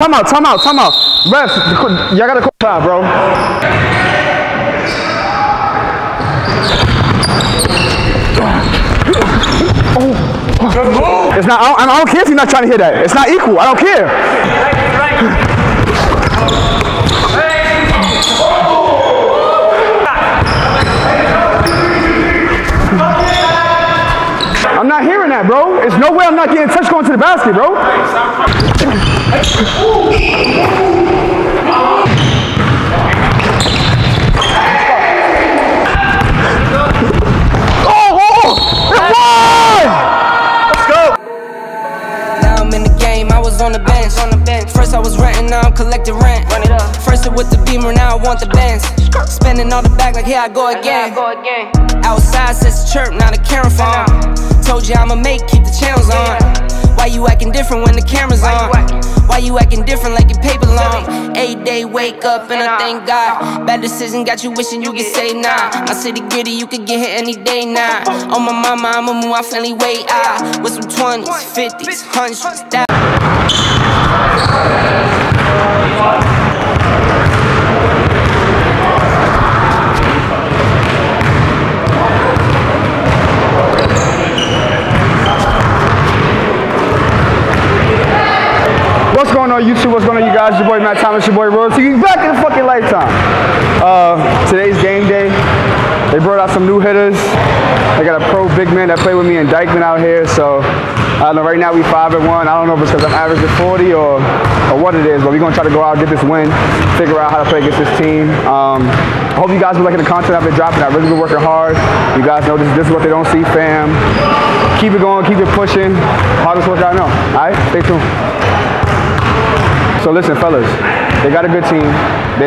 Time out. Ref, y'all gotta call time, bro. Oh. It's not, I don't care if you're not trying to hear that. It's not equal. I don't care. I'm not hearing that, bro. There's no way I'm not getting touched going to the basket, bro. Oh, let's go. Now I'm in the game, I was on the bench. First I was renting, now I'm collecting rent. First it with the Beamer, now I want the Benz. Spending all the back like here I go again. Outside says chirp, now the camera phone. Told you I'ma make, keep the channels on. Why you acting different when the camera's on? Why you acting different like your paper long? 8 day wake up and I thank God. Bad decision got you wishing you could say nah. I say the gritty, you could get here any day now. Nah. On my mama, I'ma move my family way out. With some 20s, 50s, 100s, thousands. What's going on YouTube? What's going on you guys? Your boy Matt Thomas, your boy Royalty. You back in the fucking lifetime. Today's game day. They brought out some new hitters. They got a pro big man that played with me in Dykeman out here. So I don't know, right now we 5-1. I don't know if it's because I'm averaging 40 or what it is, but we're gonna try to go out and get this win, figure out how to play against this team. I hope you guys are liking the content I've been dropping. I've really been working hard. You guys know this is what they don't see, fam. Keep it going, keep it pushing. Hardest work I know. Alright, stay tuned. So listen, fellas, they got a good team. They're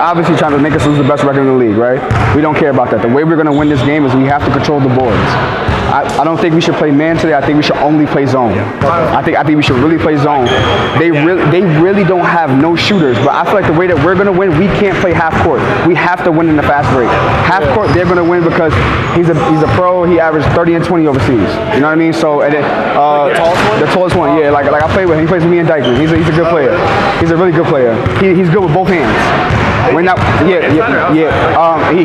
obviously trying to make us lose the best record in the league, right? We don't care about that. The way we're going to win this game is we have to control the boards. I don't think we should play man today. I think we should only play zone. I think we should really play zone. They really don't have no shooters, but I feel like the way that we're going to win, we can't play half court. We have to win in the fast break. Half court, they're going to win because he's a pro. He averaged 30 and 20 overseas. You know what I mean? So and then the tallest one, yeah. Like I played with him. He plays with me in Dykeman. He's a good player. He's a really good player. He's good with both hands. We're not, yeah. He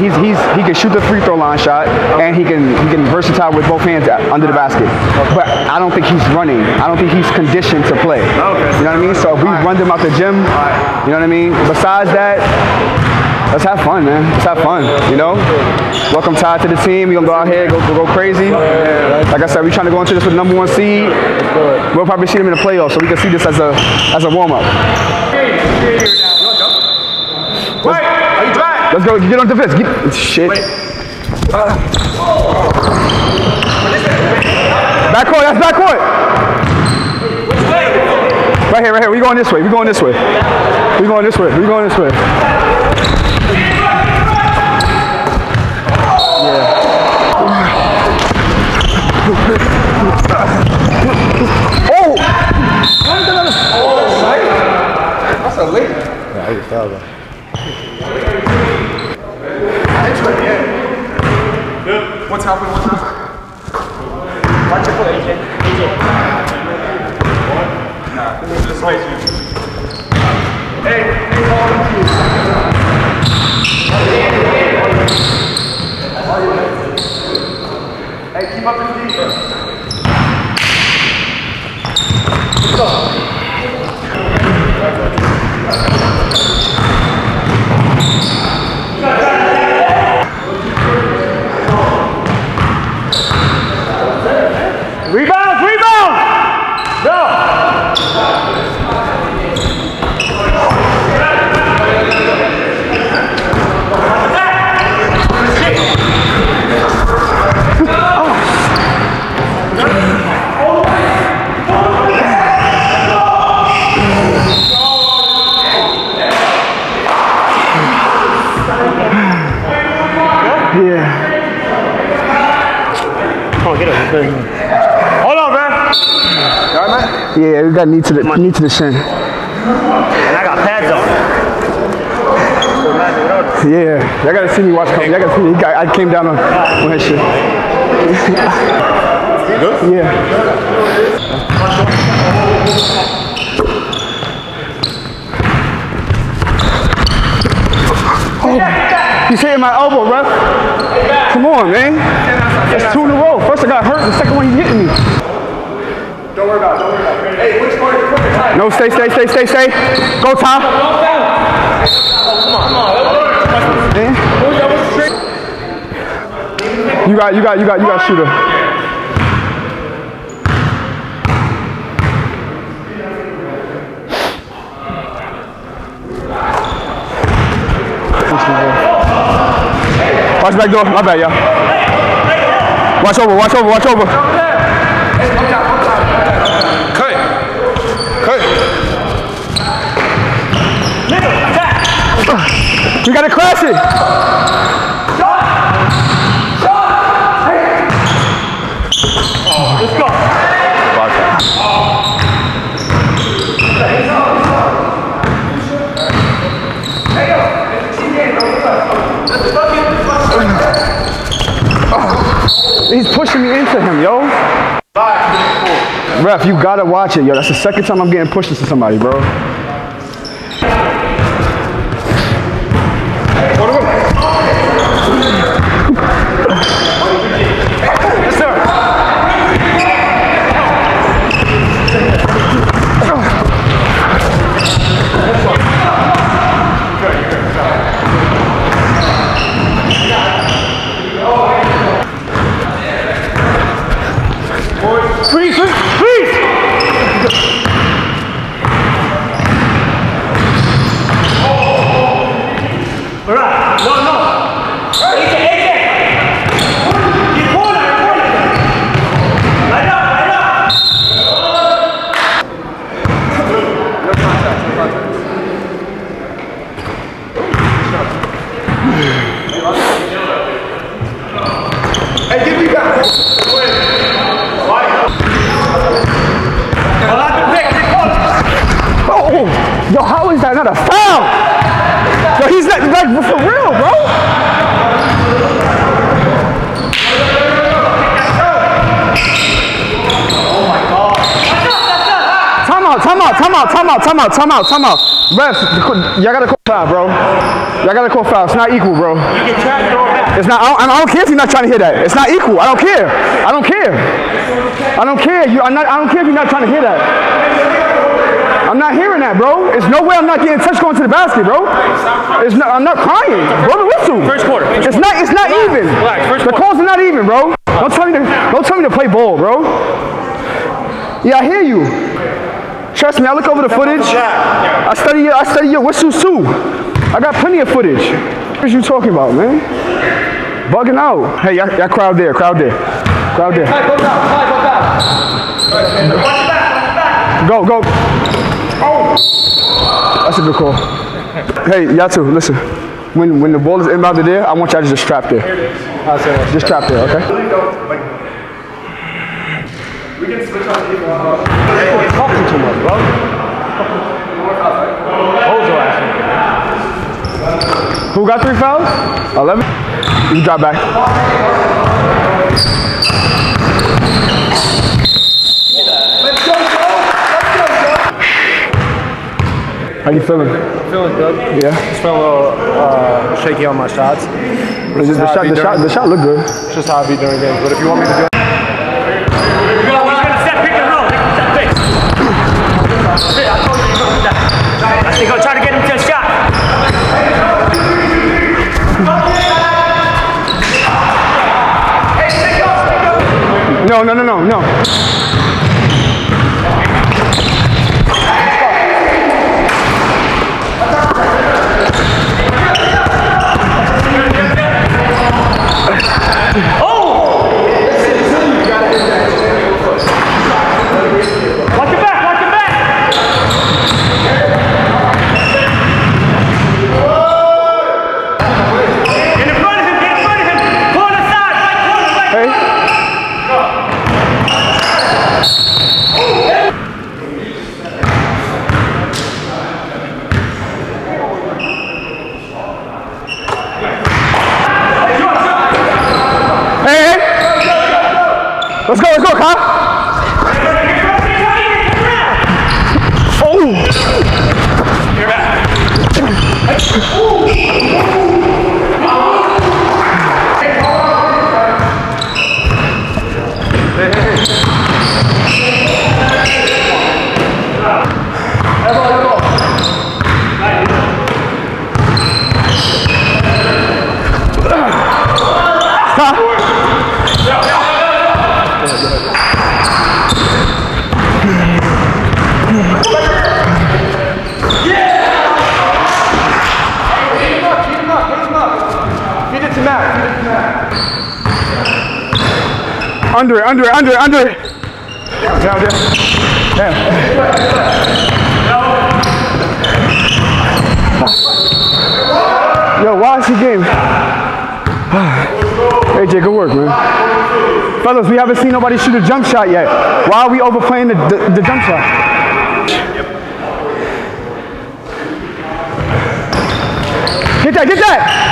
can shoot the free throw line shot, and he can versatile with both hands under the basket. But I don't think he's running. I don't think he's conditioned to play. You know what I mean? So if we run them out the gym, you know what I mean? Besides that, let's have fun, man. Let's have fun, you know? Welcome Todd to the team. We're going to go out here, go crazy. Like I said, we're trying to go into this with #1 seed. We'll probably see them in the playoffs, so we can see this as a warm-up. Let's go, get on the defense. Shit. Backcourt, that's backcourt. Right here. We going this way. Yeah. Oh! That's a late. Yeah, I just fouled him. What's happening? Watch your play, AJ. Nah, this is right. Hey, keep up the defense. Let's go. Yeah, we got knee to the shin. And I got pads on. Yeah, y'all gotta see me watch. Y'all gotta see me. I came down on his shit. Yeah. He's hitting my elbow, ref. Come on, man. It's two in a row. First I got hurt, the second one he's getting me. Don't worry about it, don't worry about it. Hey, which part is quicker, Ty? No, stay. Go, Ty. Oh, come on. Man. You got shooter. Watch back door, my bad, y'all. Watch over. Cut. You gotta clash it. Shot. Let's go. He's pushing me into him, yo. Ref, you gotta watch it, yo. That's the second time I'm getting pushed into somebody, bro. Freeze! All right, no. AJ! Get corner! Light up! Hey, give me back! Yo, how is that not a foul? Yo, he's not, like, for real, bro. Oh my God. Time out. Refs, y'all gotta call foul, bro. Y'all gotta call foul. It's not equal, bro. It's not, I don't care if you're not trying to hear that. It's not equal. I don't care. I don't care if you're not trying to hear that. I'm not hearing that, bro. There's no way I'm not getting touched going to the basket, bro. It's not, I'm not crying. Blow the whistle. First quarter. It's not relax, even. Relax. The calls are not even, bro. Don't tell me to play ball, bro. Yeah, I hear you. Trust me, I look over the footage. I study your whistles too. I got plenty of footage. What you talking about, man? Bugging out. Hey, y'all crowd there. Hey, go. Oh, that's a good call. Hey, y'all too, listen. When the ball is inbounded there, I want y'all to just trap there. Here it is. Just trap there, okay? We can switch on people. You're talking too much, bro. Hold your ass. Who got 3 fouls? 11? You drop back. How you feeling? I'm feeling good. Yeah. Just feeling a little shaky on my shots. The shot looked good. It's just how I be doing games. But if you want me to do it, I think I'll try to get him to a shot. No. Let's go, Kyle. Oh! You're back. Under it, under it, under it, under it. Down, down, down. Damn. Yo, watch the game. AJ, good work, man. Fellas, we haven't seen nobody shoot a jump shot yet. Why are we overplaying the jump shot? Get that, get that!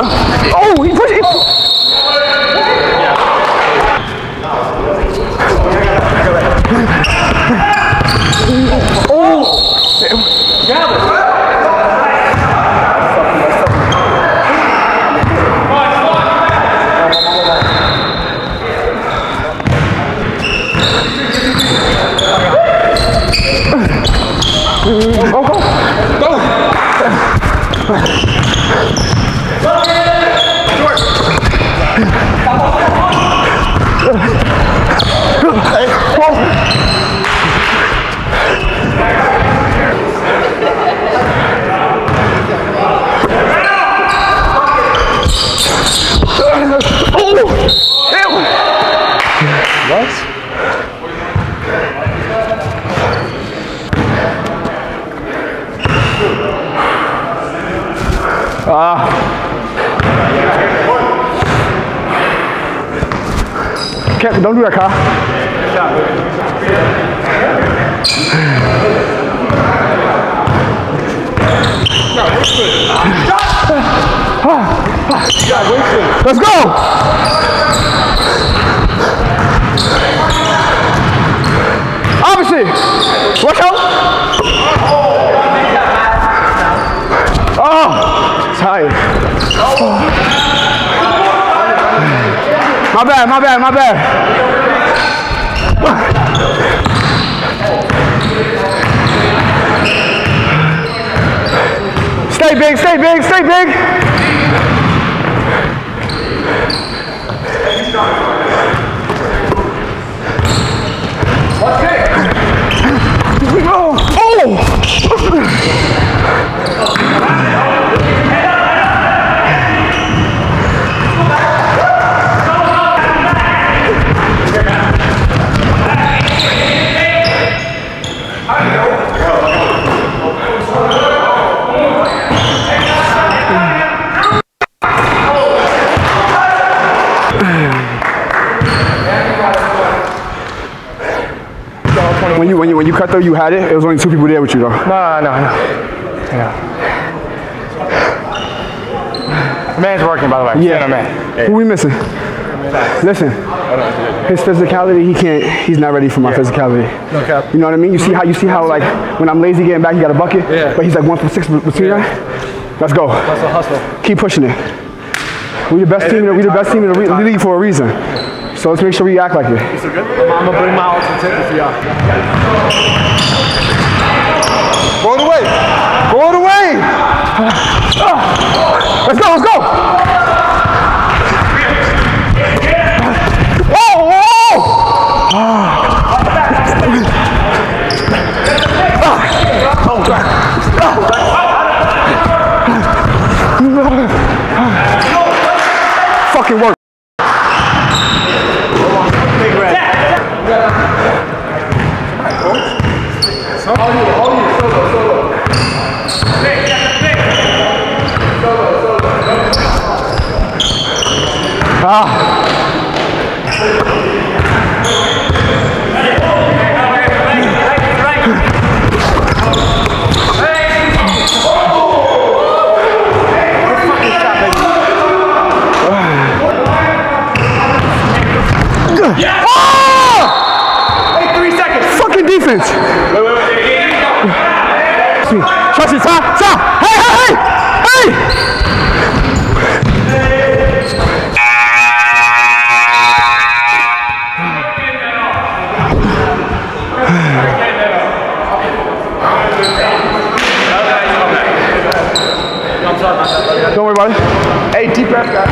Oh, he pushed it! Don't do that, Kyle. Let's go! Opposite! Watch out! Oh! Tired. My bad, my bad, my bad. Stay big, stay big, stay big. Oh! Oh! When you cut though, you had it. It was only two people there with you though. No, no, no. Yeah. Man's working, by the way. Yeah, no, man. Hey. Who we missing? Listen, his physicality, he's not ready for my physicality. No cap. You know what I mean? You see how, like when I'm lazy getting back, you got a bucket. Yeah. But he's like 1 for 6 between that. Let's go. That's a hustle. Keep pushing it. We the best team in the league for a reason. So let's make sure we act like it. You so good? I'm gonna bring my ultimate ticket for y'all. Go it away! Go it away! Let's go, let's go! Whoa, whoa! Fucking work.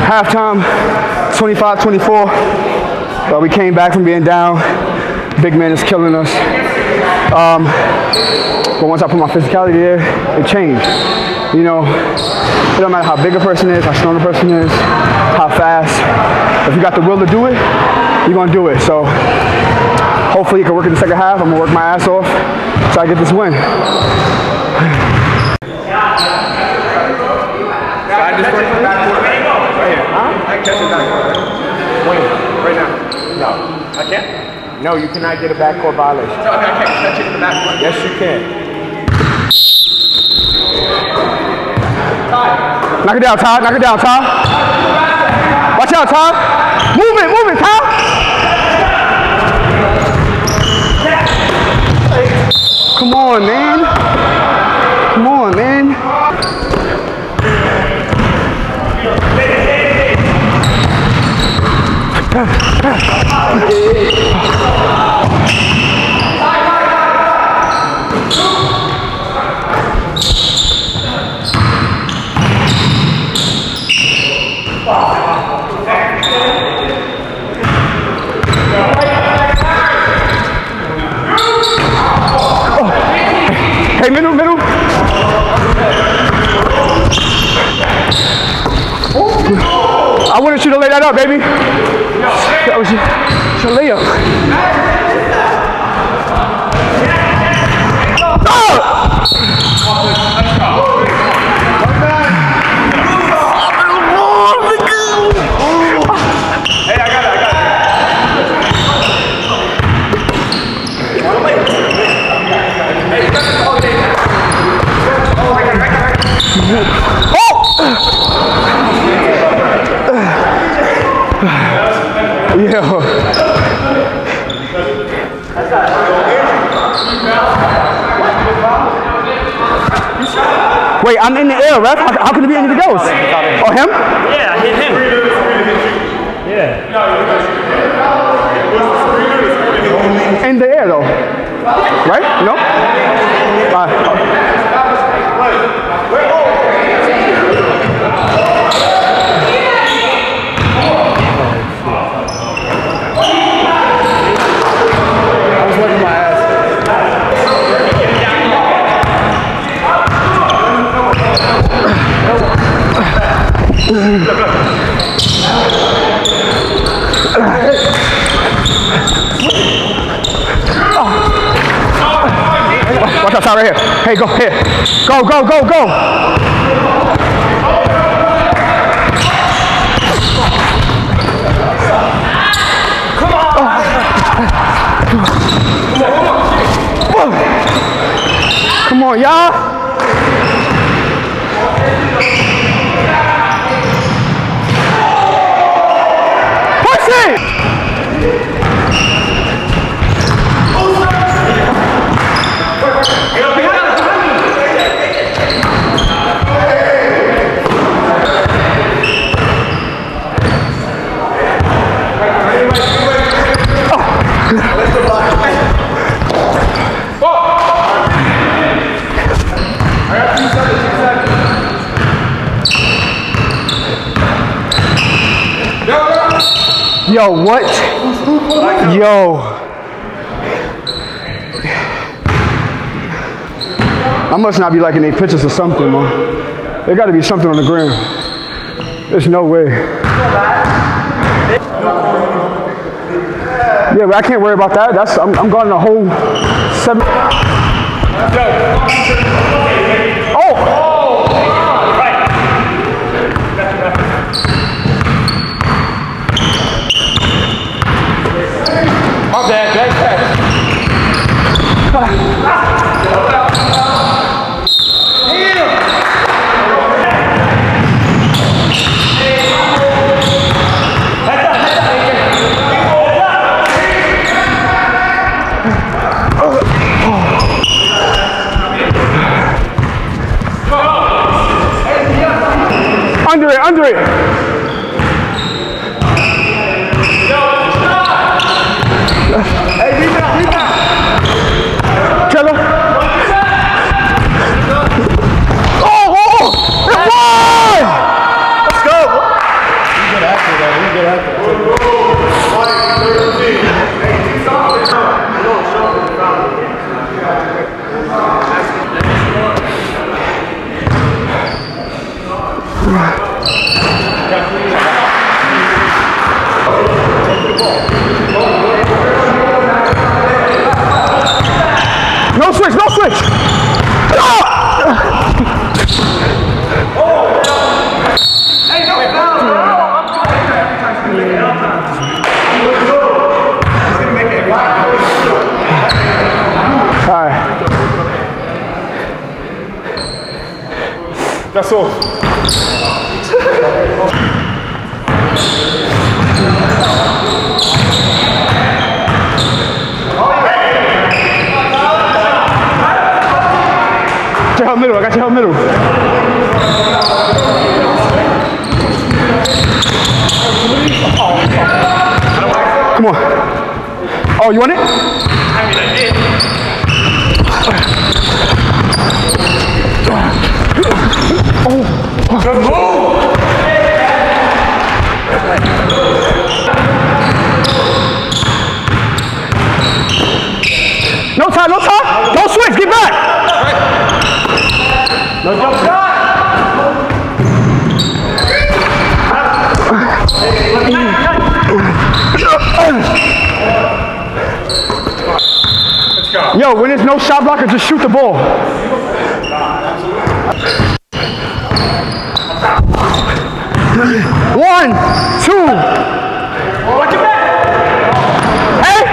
Halftime, 25-24. But we came back from being down. Big man is killing us. But once I put my physicality there, it changed. You know, it don't matter how big a person is, how strong a person is, how fast. If you got the will to do it, you're going to do it. So hopefully you can work in the second half. I'm going to work my ass off so I get this win. I just went backwards. Right here. Huh? I catch it backwards. Win. Right now. No. I can't? No, you cannot get a backcourt violation. No, I can't catch it in the backcourt. Yes, you can. Ty. Knock it down, Todd. Knock it down, Todd. Watch out, Todd. Move it, Todd. Come on, man. Hey, middle. I wanted you to lay that up, baby. That was your layup. Hey, I got it. Wait, I'm in the air, Ralph. How can it be anything else? Or him? Yeah, I hit him. Yeah. In the air, though. Right? No? Watch out, right here. Hey, go here. Go. Come on. Come on, y'all. Yo, what? Yo. I must not be liking their pictures or something, man. There gotta be something on the ground. There's no way. Yeah, but I can't worry about that. That's I'm going the whole 7. Oh! That's all. Down middle, I got you down middle. Come on. Oh, you want it? Oh, good move! No time, no time! Don't switch, get back! No jump shot! Let's go. Yo, when there's no shot blocker, just shoot the ball. One, two. Watch your back. Hey.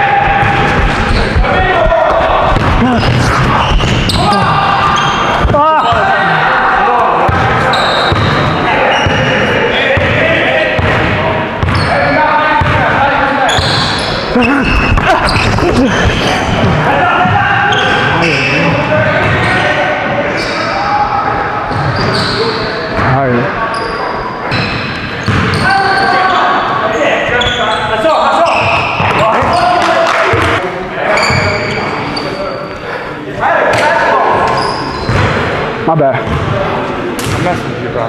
My bad. I'm messing with you, bro.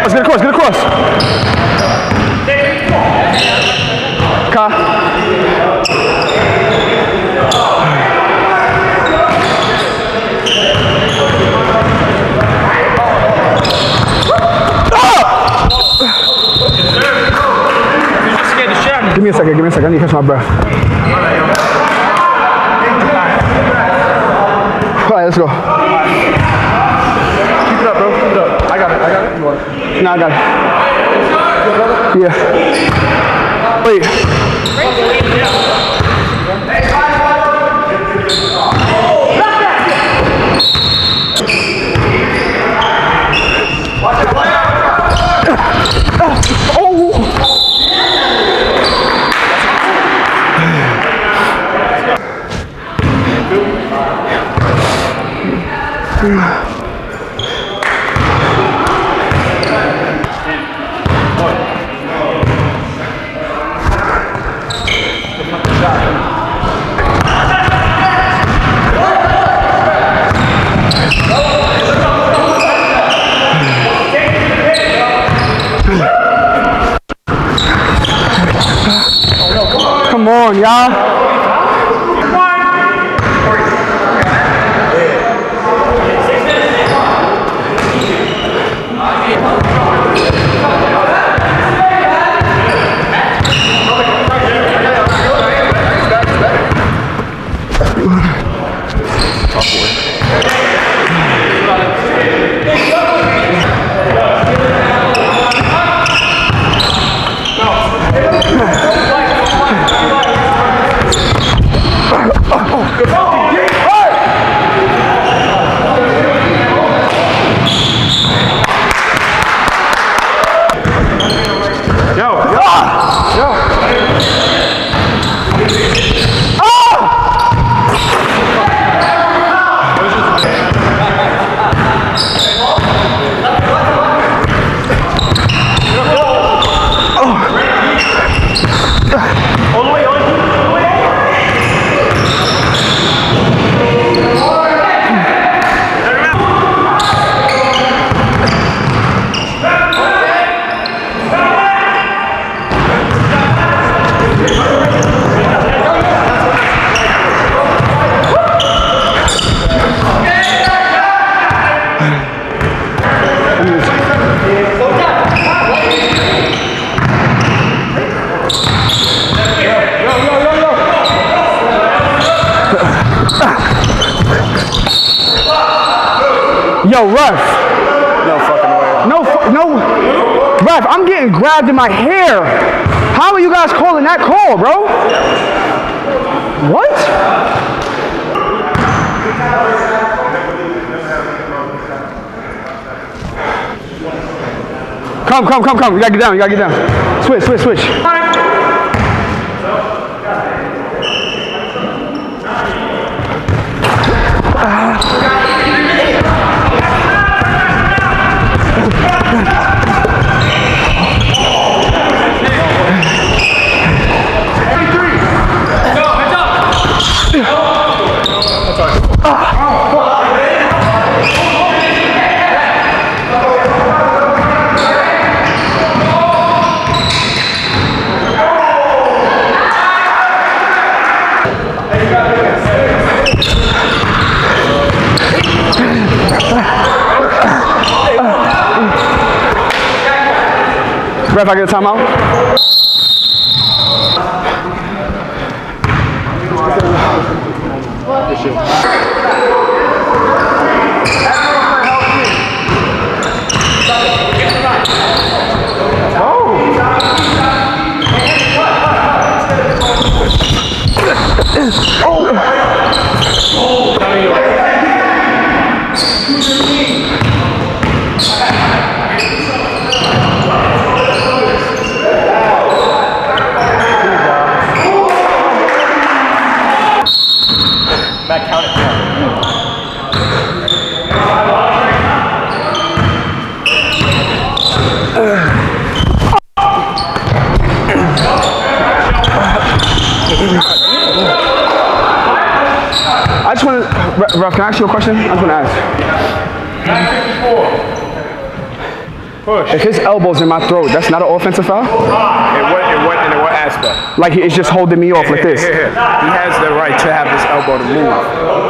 Let's get across, get across. Kyle. Give me a second, give me a second. I need to catch my breath. Alright, let's go. Keep it up, bro. Keep it up. I got it, I got it. You want it? Nah, I got it. Yeah. Wait. Oh! Come on, y'all. Yo, Ralph. No fucking way. No. Ralph, I'm getting grabbed in my hair. How are you guys calling that call, bro? What? Come. You gotta get down. Switch. Ref, I get a timeout. Ralph, can I ask you a question? I just want to ask. Push. If his elbow's in my throat, that's not an offensive foul? In what aspect? Like, it's just holding me off like this. He has the right to have his elbow to move.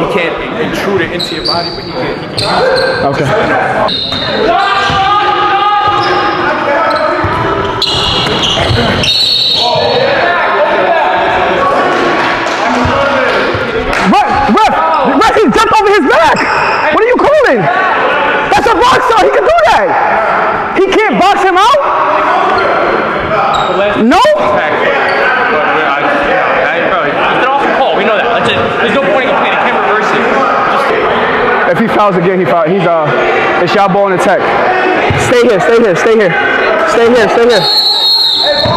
He can't intrude it into your body, but he can. Ref, he jumped over his back. What are you calling? That's a boxer. He can do that. He can't box him out? No? Get off the call. We know that. That's it. There's no point in complaining. He can't reverse it. If he fouls again, he fouls. It's y'all ball in attack. Stay here.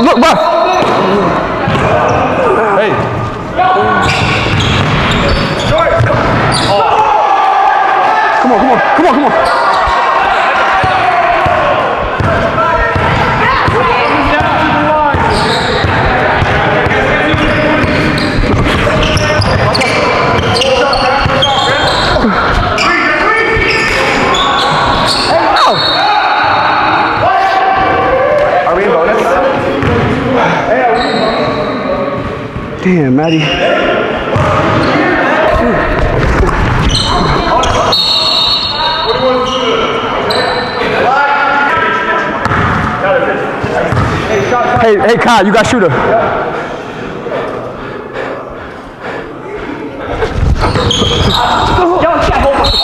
Look, Ref. Hey. Come on. Are we in bonus? Damn, Maddie. Hey, Kyle, you got shooter. Yo, can't hold my arm.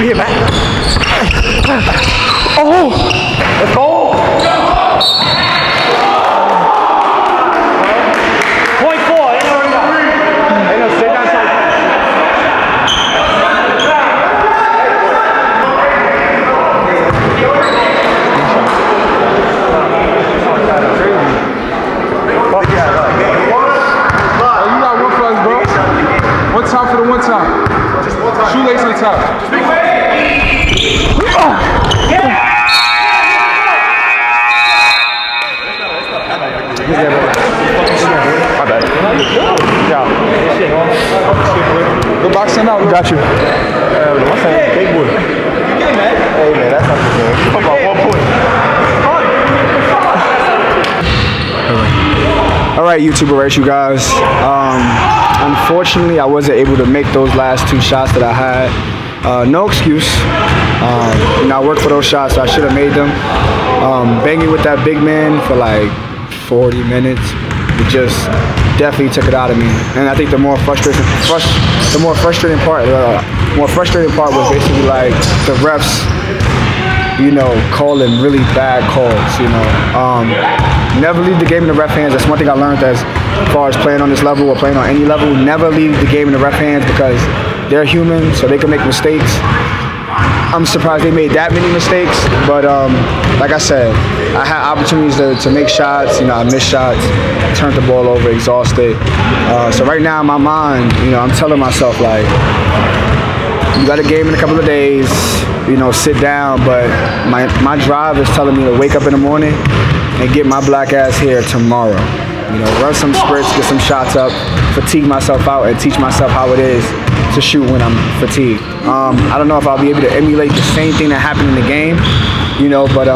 Be here, man. Oh, let's go. Got you. Big boy. Hey man, that's not the game. Come on, 1 point. All right, YouTuber, you guys. Unfortunately, I wasn't able to make those last two shots that I had. No excuse. You know, I worked for those shots, so I should have made them. Banging with that big man for like 40 minutes, it just definitely took it out of me. And I think the more frustrating, the more frustrating part was basically like the refs, you know, calling really bad calls, you know. Never leave the game in the ref hands. That's one thing I learned as far as playing on this level or playing on any level. Never leave the game in the ref hands because they're human, so they can make mistakes. I'm surprised they made that many mistakes, but like I said, I had opportunities to make shots. You know, I missed shots, turned the ball over, exhausted. So right now in my mind, you know, I'm telling myself, like, you got a game in a couple of days, you know, sit down, but my drive is telling me to wake up in the morning and get my black ass here tomorrow. You know, run some sprints, get some shots up, fatigue myself out, and teach myself how it is to shoot when I'm fatigued. I don't know if I'll be able to emulate the same thing that happened in the game, you know, but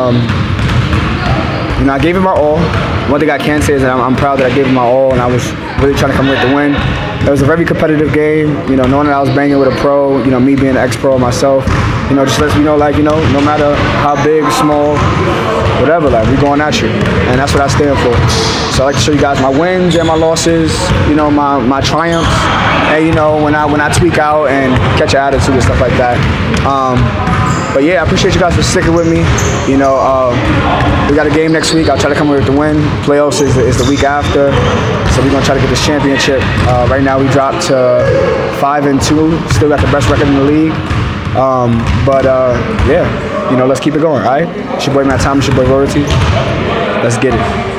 you know, I gave it my all. One thing I can say is that I'm proud that I gave it my all, and I was really trying to come with the win. It was a very competitive game, you know, knowing that I was banging with a pro, you know, me being an ex-pro myself, you know, just lets me know, like, you know, no matter how big, small, whatever, like, we're going at you, and that's what I stand for. So I like to show you guys my wins and my losses, you know, my triumphs, and, you know, when I tweak out and catch an attitude and stuff like that. But yeah, I appreciate you guys for sticking with me. You know, we got a game next week. I'll try to come with the win. Playoffs is the week after, so we're gonna try to get this championship. Right now we dropped to 5-2. Still got the best record in the league. Yeah, you know, let's keep it going. All right, it's your boy Matt Thomas, your boy Royalty. Let's get it.